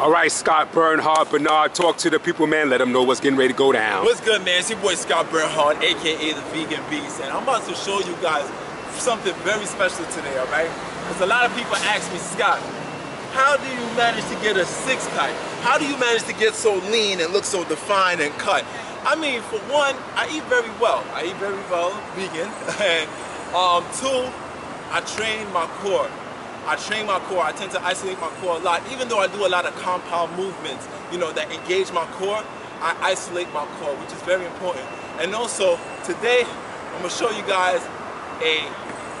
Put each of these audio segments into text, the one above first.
All right, Scott Burnhard, Bernard, talk to the people, man. Let them know what's getting ready to go down. What's good, man? It's your boy Scott Burnhard, a.k.a. the Vegan Beast, and I'm about to show you guys something very special today, all right? Because a lot of people ask me, Scott, how do you manage to get a six-pack? How do you manage to get so lean and look so defined and cut? I mean, for one, I eat very well. I eat very well, vegan. Two, I train my core. I tend to isolate my core a lot. Even though I do a lot of compound movements, you know, that engage my core, I isolate my core, which is very important. And also, today, I'm gonna show you guys a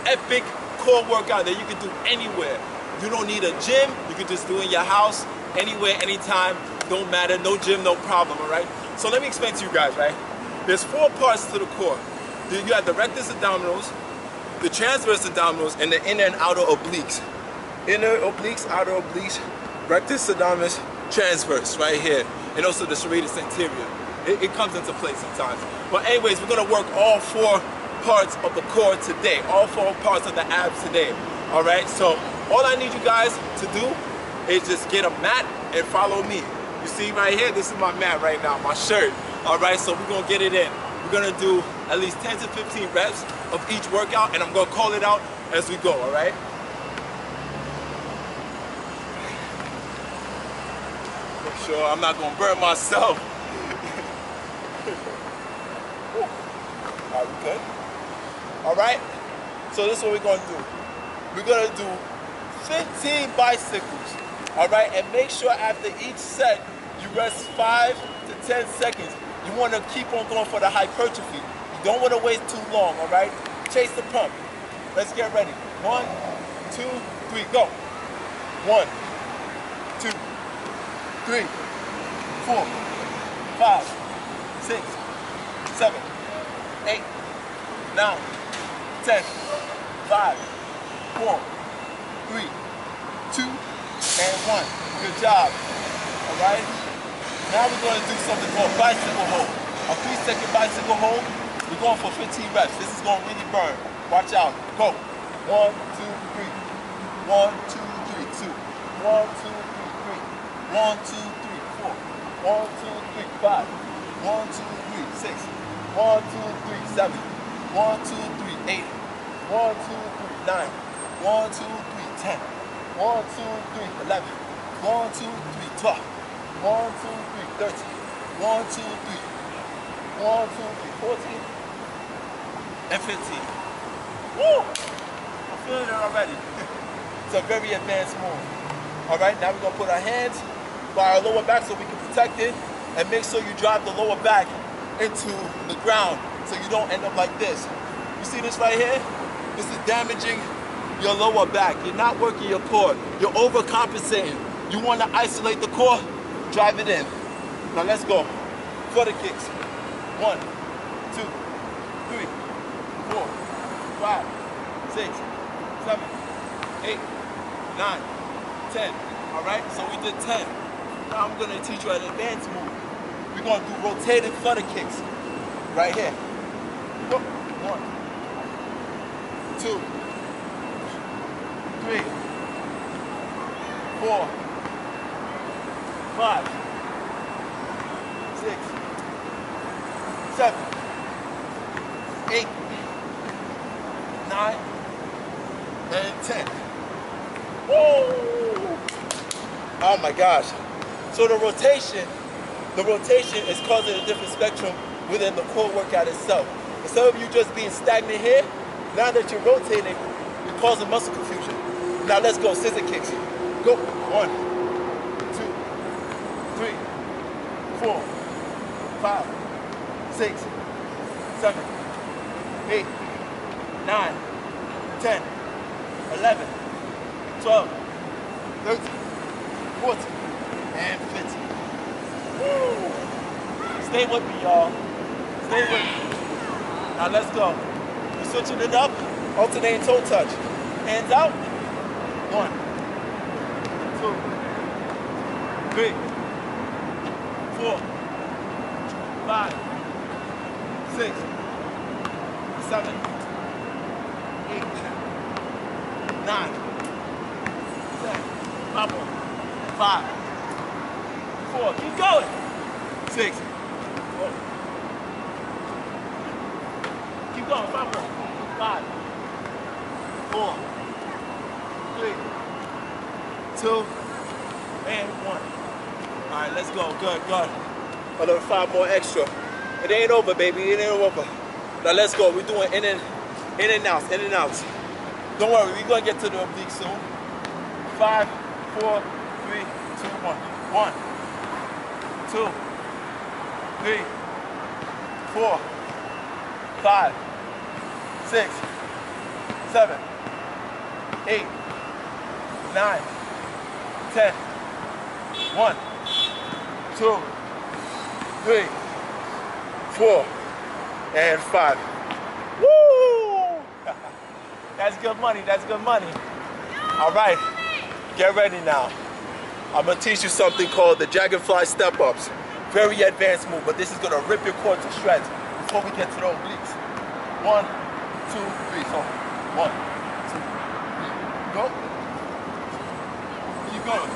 epic core workout that you can do anywhere. You don't need a gym, you can just do it in your house, anywhere, anytime, don't matter, no gym, no problem, all right? So let me explain to you guys, right? There's four parts to the core. You have the rectus abdominals, the transverse abdominals, and the inner and outer obliques. Inner obliques, outer obliques, rectus abdominis, transverse, right here, and also the serratus anterior. It comes into play sometimes. But anyways, we're gonna work all four parts of the core today, all four parts of the abs today, all right? So all I need you guys to do is just get a mat and follow me. You see right here, this is my mat right now, my shirt. All right, so we're gonna get it in. We're gonna do at least 10 to 15 reps of each workout, and I'm gonna call it out as we go, all right? Make sure I'm not gonna burn myself. All right, we good? All right, so this is what we're gonna do. We're gonna do 15 bicycles. All right, and make sure after each set, you rest 5 to 10 seconds. You want to keep on going for the hypertrophy. You don't want to wait too long, all right? Chase the pump. Let's get ready. 1, 2, 3, go. 1, 2, 3, 4, 5, 6, 7, 8, 9, 10, 5, 4, 3, 2, and 1. Good job. All right. Now we're going to do something called bicycle hold. A 3-second bicycle hold. We're going for 15 reps. This is going to really burn. Watch out. Go. 1, 2, 3. 1, 2, 3. 2. 1, 2, 3. 3. 1, 2, 3. 4. 1, 2, 3. 5. 1, 2, 3. 6. 1, 2, 3. 7. 1, 2, 3. 8. 1, 2, 3. 9. 1, 2, 3. 10. 1, 2, 3, 11. 1, 2, 3, 12. 1, 2, 3, 13. 1, 2, 3. 1, 2, 3, 14. And 15. Woo! I'm feeling it already. It's a very advanced move. All right, now we're gonna put our hands by our lower back so we can protect it, and make sure you drive the lower back into the ground so you don't end up like this. You see this right here? This is damaging your lower back. You're not working your core. You're overcompensating. You want to isolate the core, drive it in. Now let's go for the kicks. 1, 2, 3, 4, 5, 6, 7, 8, 9, 10. All right, so we did 10. Now I'm gonna teach you an advanced move. We're gonna do rotated flutter kicks right here. Go. 1, 2, 3, 4, 5, 6, 7, 8, 9, and 10. Woo! Oh my gosh. So the rotation is causing a different spectrum within the core workout itself. Instead of you just being stagnant here, now that you're rotating, you're causing muscle confusion. Now let's go, scissor kicks. Go. 1, 2, 3, 4, 5, 6, 7, 8, 9, 10, 11, 12, 13, 14, and 15. Woo! Stay with me, y'all. Stay with me. Now let's go. We're switching it up, alternating toe touch. Hands out. 1, 2, 3, 4, 5, 6, 7, 8, 9, 10, 5, four. Keep going. Six. Four. Keep going. Five more. Five. Four. Three. Two. And one. All right, let's go. Good, good. Another five more extra. It ain't over, baby. It ain't over. Now let's go. We're doing in and out, in and out. Don't worry, we're gonna get to the oblique soon. 5, 4, 3, 2, 1. 1, 2, 3, 4, 5, 6, 7, 8, 9, 10. 1, 2, 3, 4, and 5. Woo! That's good money, that's good money. All right, get ready now. I'm gonna teach you something called the dragonfly step-ups. Very advanced move, but this is gonna rip your core to shreds before we get to the obliques. 1, 2, 3, so 1, 2, 3, go. Keep going.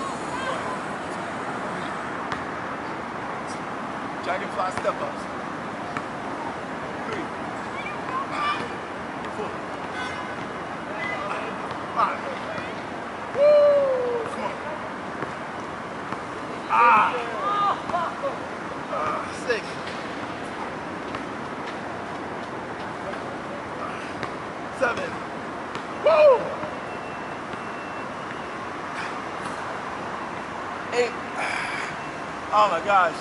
1, 2, 3. Dragonfly step-ups. 3, 4, 5. Woo! Come on. Ah! 6. 7. Woo! 8. Oh my gosh.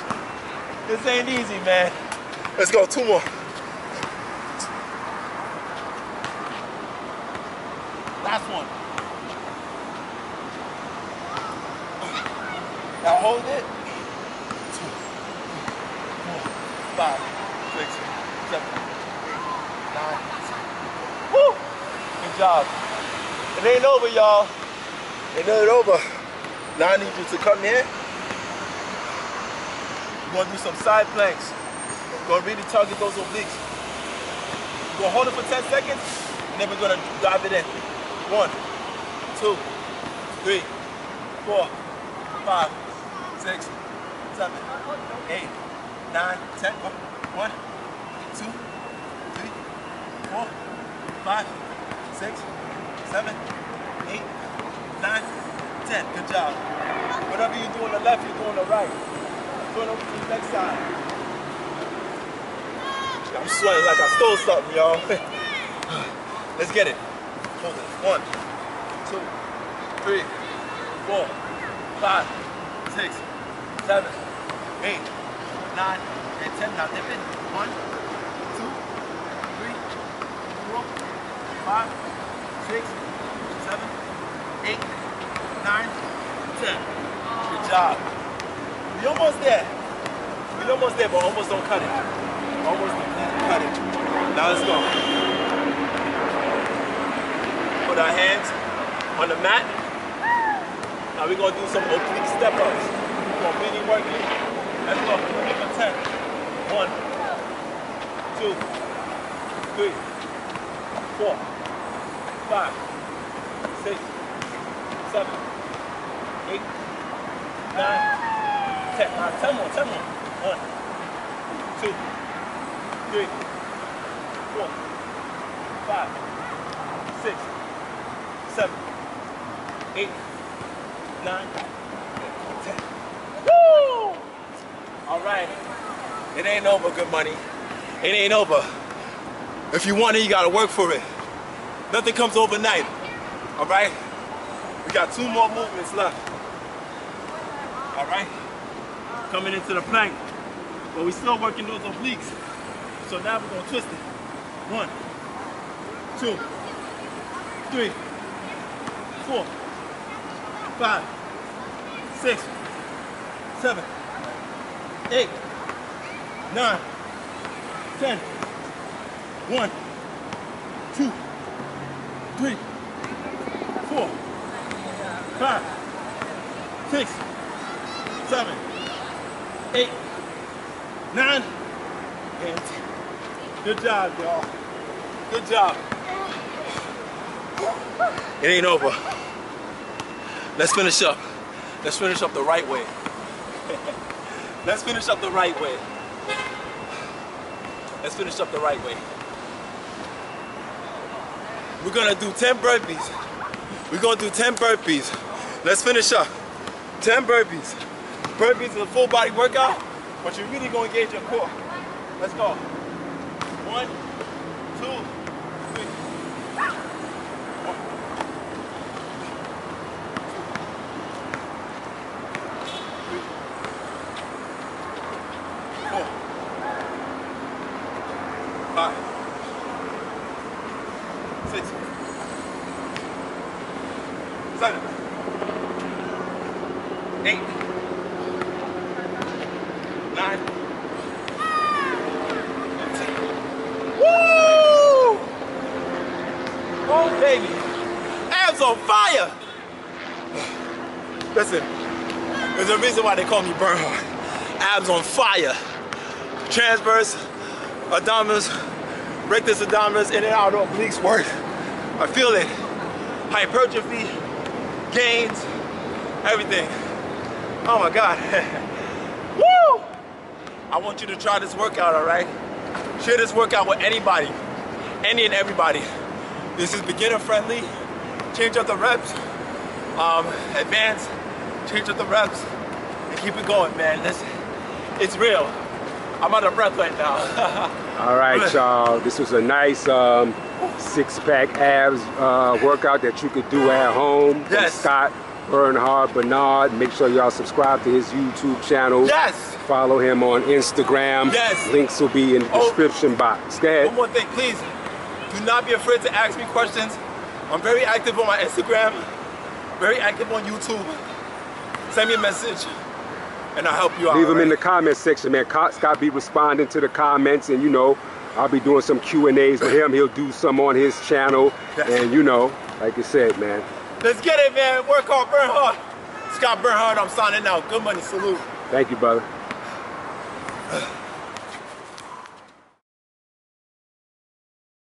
This ain't easy, man. Let's go, 2 more. 1. Now hold it. 2, 4, 5, 6, 7, 8, 9. Woo! Good job. It ain't over, y'all. It ain't over. Now I need you to come here. We're gonna do some side planks. We're gonna really target those obliques. We're gonna hold it for 10 seconds, and then we're gonna dive it in. 1, 2, 3, 4, 5, 6, 7, 8, 9, 10. 1, 2, 3, 4, 5, 6, 7, 8, 9, 10. Good job. Whatever you do on the left, you do on the right. Going over to the next side. I'm sweating like I stole something, y'all. Let's get it. Hold it. 1, 2, 3, 4, 5, 6, 7, 8, 9, and 10. Now dip in. 1, 2, 3, 4, 5, 6, 7, 8, 9, 10. Good job. We're almost there. We're almost there, but almost don't cut it. Almost don't cut it. Now let's go. Put our hands on the mat. Now we're gonna do some oblique step ups. We're gonna really work it. Let's go. Give it 10. 1, 2, 3, 4, 5, 6, 7, 8, 9, 10. Now 10 more. 10 more. 1, 2, 3, 4, 5, 6. 7, 8, 9, 10. Woo! All right. It ain't over, good money. It ain't over. If you want it, you gotta work for it. Nothing comes overnight. All right. We got 2 more movements left. All right. Coming into the plank, but we still working those obliques. So now we're gonna twist it. 1, 2, 3, 4, 5, 6, 7, 8, 9, 10. 1, 2, 3, 4, 5, 6, 7, 8, 9, and 10. Good job, y'all. Good job. It ain't over. Let's finish up. Let's finish up the right way. Let's finish up the right way. Let's finish up the right way. We're gonna do 10 burpees. We're gonna do 10 burpees. Let's finish up. 10 burpees. Burpees is a full body workout, but you're really gonna engage your core. Let's go. 1, 2, 3. 5, 6, 7, 8, 9. Woo! Oh baby, abs on fire. Listen, there's a reason why they call me Burnhard. Abs on fire. Transverse, abdominals, rectus abdominis, in and out of obliques work. I feel it. Hypertrophy, gains, everything. Oh my God. Woo! I want you to try this workout, all right? Share this workout with anybody, any and everybody. This is beginner friendly. Change up the reps. Advance, change up the reps, and keep it going, man. Listen, it's real. I'm out of breath right now. All right, y'all. This was a nice six-pack abs workout that you could do at home. Yes. Scott Burnhard. Make sure y'all subscribe to his YouTube channel. Yes. Follow him on Instagram. Yes. Links will be in the description box. Go ahead. One more thing, please. Do not be afraid to ask me questions. I'm very active on my Instagram. Very active on YouTube. Send me a message, and I'll help you out. Leave them in the comments section, man. Scott be responding to the comments, and you know, I'll be doing some Q&As with him. He'll do some on his channel, and you know, like I said, man. Let's get it, man. Work hard, burn hard. Scott Burnhard, I'm signing out. Good money, salute. Thank you, brother.